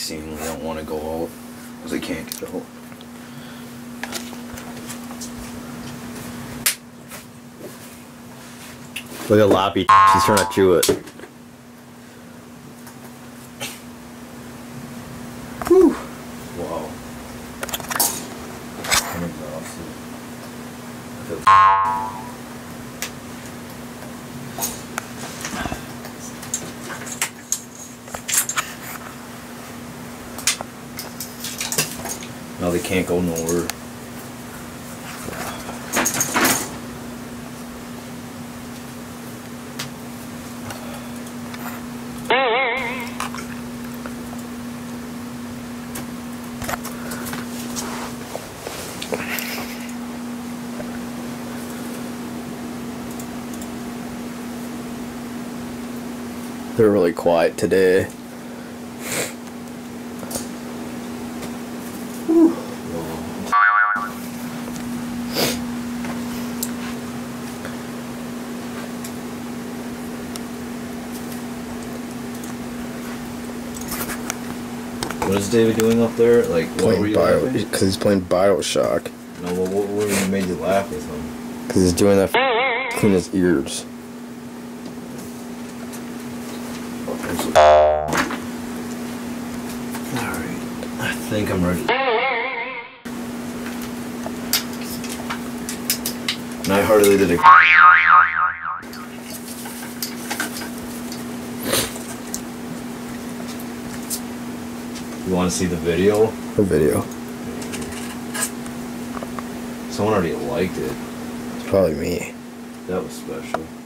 seemingly don't want to go out because they can't get out. Look at Loppy, she's trying to chew it. Whew. Wow. I'm exhausted. Now they can't go nowhere. They're really quiet today. Whew. What is David doing up there? Like, what were you laughing? Because he's playing Bioshock. No, well, what made you laugh with him? Because he's doing that f clean his ears. I think I'm ready. And I hardly did it. You want to see the video? The video. Someone already liked it. It's probably me. That was special.